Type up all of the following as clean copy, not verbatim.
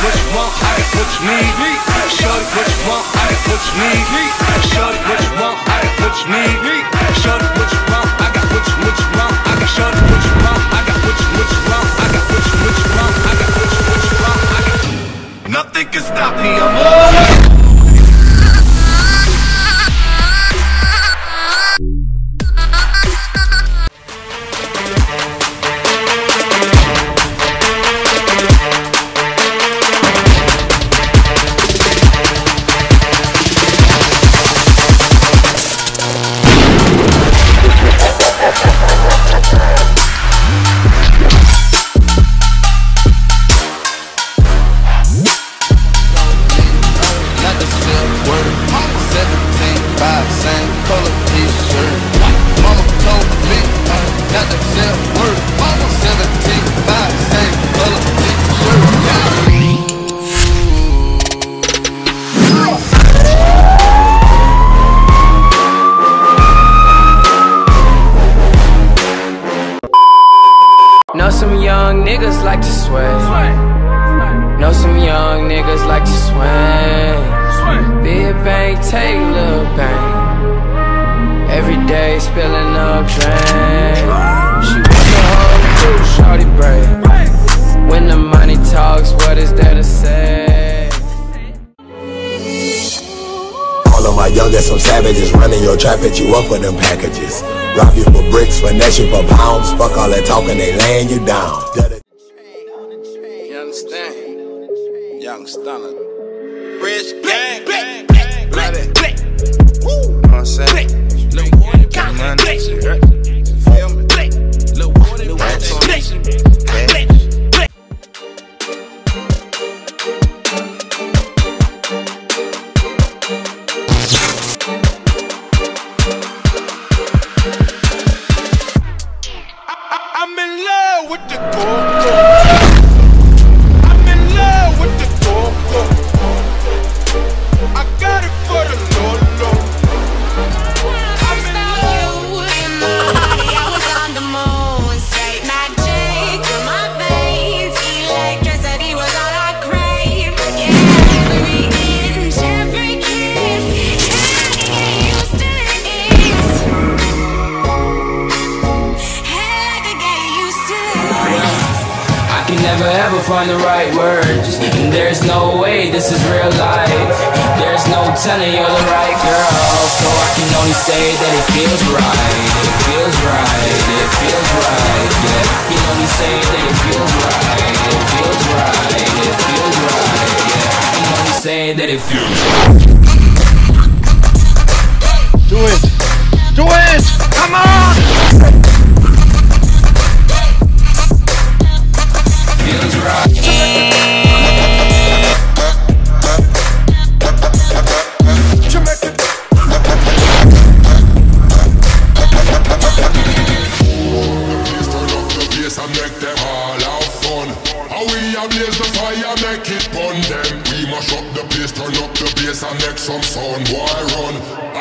what you want, I got what you need. Shorty, what you want, I got what you need. Shorty, what you want, I got what you need. Shorty, what you want, I got what you want. I got shorty, what you want, I got what you want. I got what you want, I got what you want. I got nothing can stop me. I'm all. Know some young niggas like to swing. Know some young niggas like to swing. Big bang, take little bang. Every day spilling up drain. She wants the whole crew, shorty brave. When the money talks, what is there to say? All of my youngest, some savages running your trap, hit you up with them packages. Rob you for bricks, finesse you for pounds. Fuck all that talking, they laying you down. You understand? Young stunner. Rich gang, bang, bang, bang, bang. Woo! You know what I'm saying? Little water, got money. Feel me? Little water, got money. Find the right words, and there's no way this is real life. There's no telling you're the right girl, so I can only say that it feels right. It feels right, it feels right. Yeah, I can only say that it feels right. It feels right, it feels right. Yeah, I can only say that it feels right. Do it, do it, come on. Some sound, boy, run,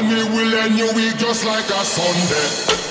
and we will end your week just like a Sunday.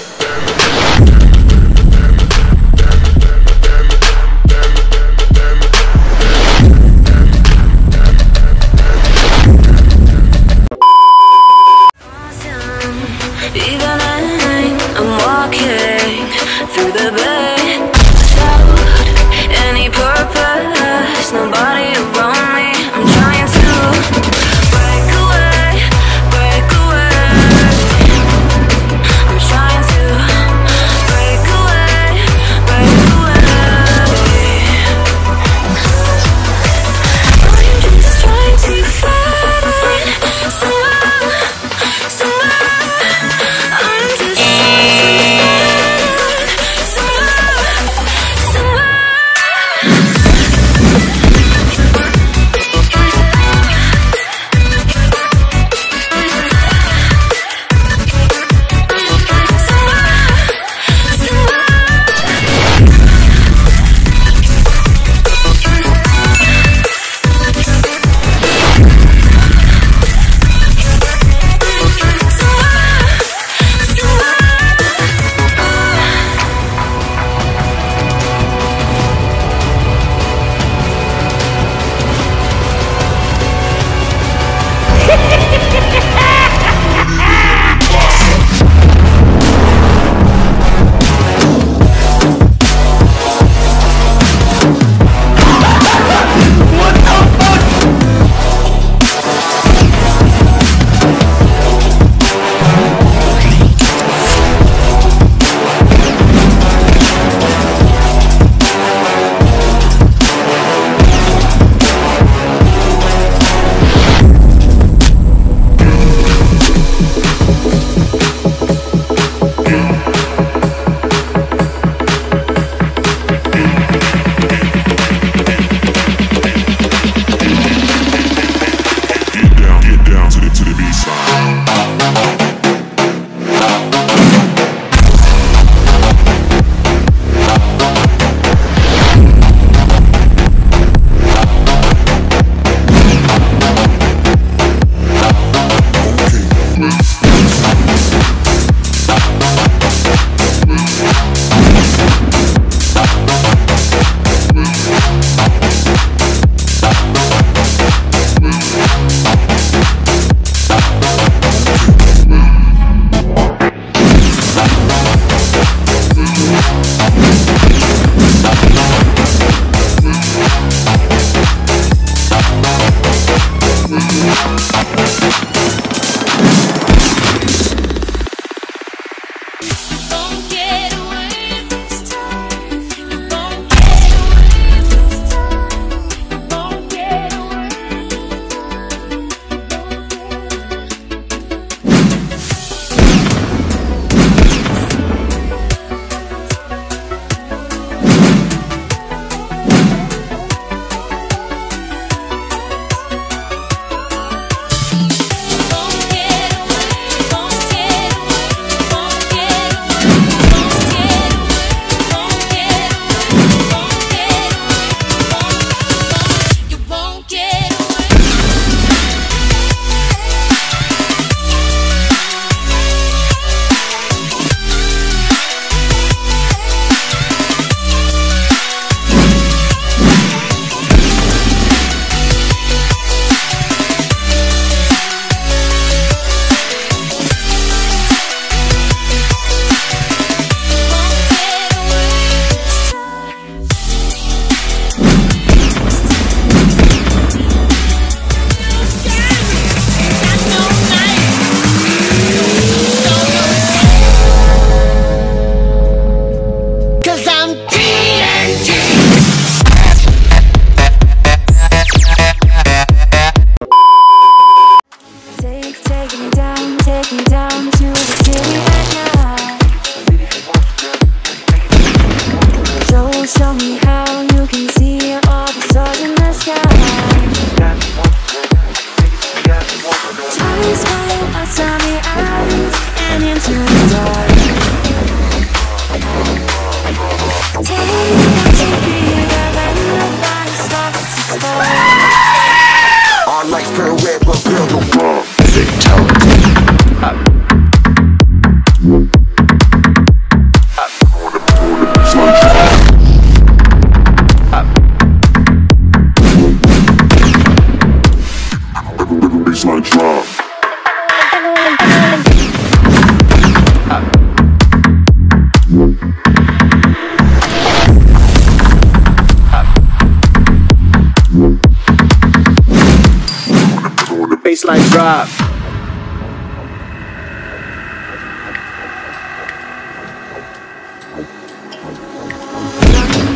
baseline drop.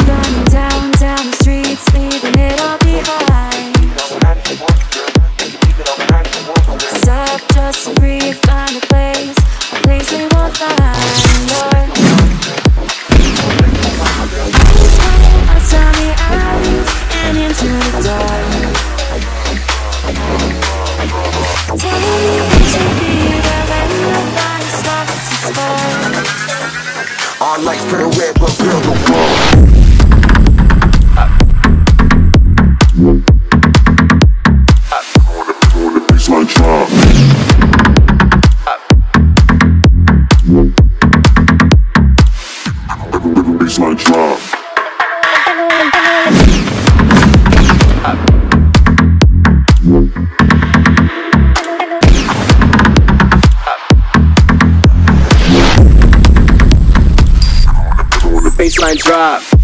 Running down the streets, leaving it all behind. Stop just to breathe, find a place we won't find. Our lights for the red, but build the wall. On the baseline drop. The baseline drop. Baseline drop.